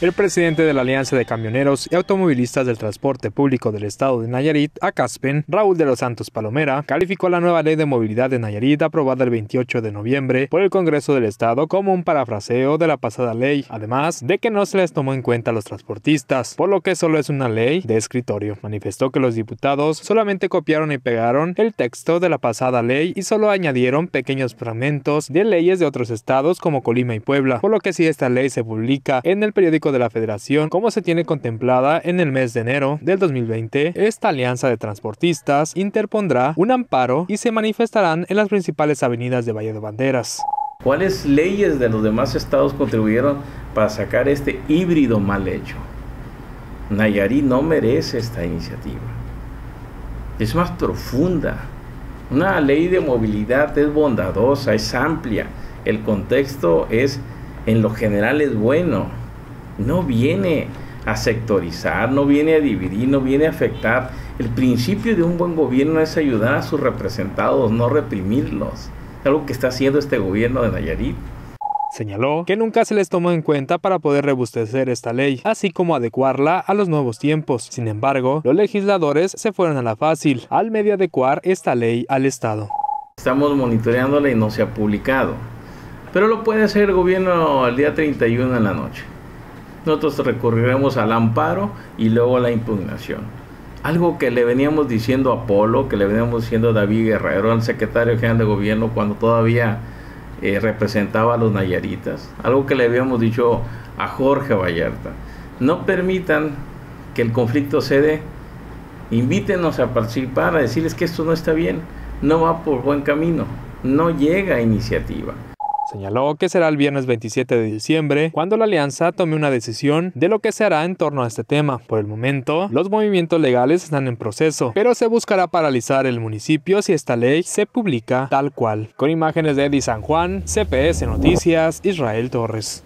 El presidente de la Alianza de Camioneros y Automovilistas del Transporte Público del Estado de Nayarit, ACASPEN, Raúl de los Santos Palomera, calificó la nueva Ley de Movilidad de Nayarit aprobada el 28 de noviembre por el Congreso del Estado como un parafraseo de la pasada ley, además de que no se les tomó en cuenta a los transportistas, por lo que solo es una ley de escritorio. Manifestó que los diputados solamente copiaron y pegaron el texto de la pasada ley y solo añadieron pequeños fragmentos de leyes de otros estados como Colima y Puebla, por lo que si esta ley se publica en el periódico de la Federación, como se tiene contemplada en el mes de enero del 2020, esta alianza de transportistas interpondrá un amparo y se manifestarán en las principales avenidas de Valle de Banderas. ¿Cuáles leyes de los demás estados contribuyeron para sacar este híbrido mal hecho? Nayarit no merece esta iniciativa. Es más profunda. Una ley de movilidad es bondadosa, es amplia. El contexto es, en lo general, es bueno. No viene a sectorizar, no viene a dividir, no viene a afectar. El principio de un buen gobierno es ayudar a sus representados, no reprimirlos. Es algo que está haciendo este gobierno de Nayarit. Señaló que nunca se les tomó en cuenta para poder robustecer esta ley, así como adecuarla a los nuevos tiempos. Sin embargo, los legisladores se fueron a la fácil al medio adecuar esta ley al Estado. Estamos monitoreándola y no se ha publicado, pero lo puede hacer el gobierno el día 31 en la noche. Nosotros recurriremos al amparo y luego a la impugnación. Algo que le veníamos diciendo a Polo, que le veníamos diciendo a David Guerrero, al secretario general de gobierno cuando todavía representaba a los nayaritas. Algo que le habíamos dicho a Jorge Vallarta. No permitan que el conflicto cede. Invítenos a participar, a decirles que esto no está bien, no va por buen camino, no llega a iniciativa. Señaló que será el viernes 27 de diciembre cuando la alianza tome una decisión de lo que se hará en torno a este tema. Por el momento, los movimientos legales están en proceso, pero se buscará paralizar el municipio si esta ley se publica tal cual. Con imágenes de Eddie San Juan, CPS Noticias, Israel Torres.